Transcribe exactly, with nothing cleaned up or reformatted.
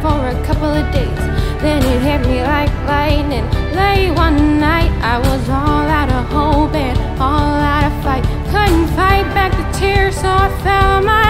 for a couple of days. Then it hit me like lightning. Late one night, I was all out of hope and all out of fight. Couldn't fight back the tears, so I fell on my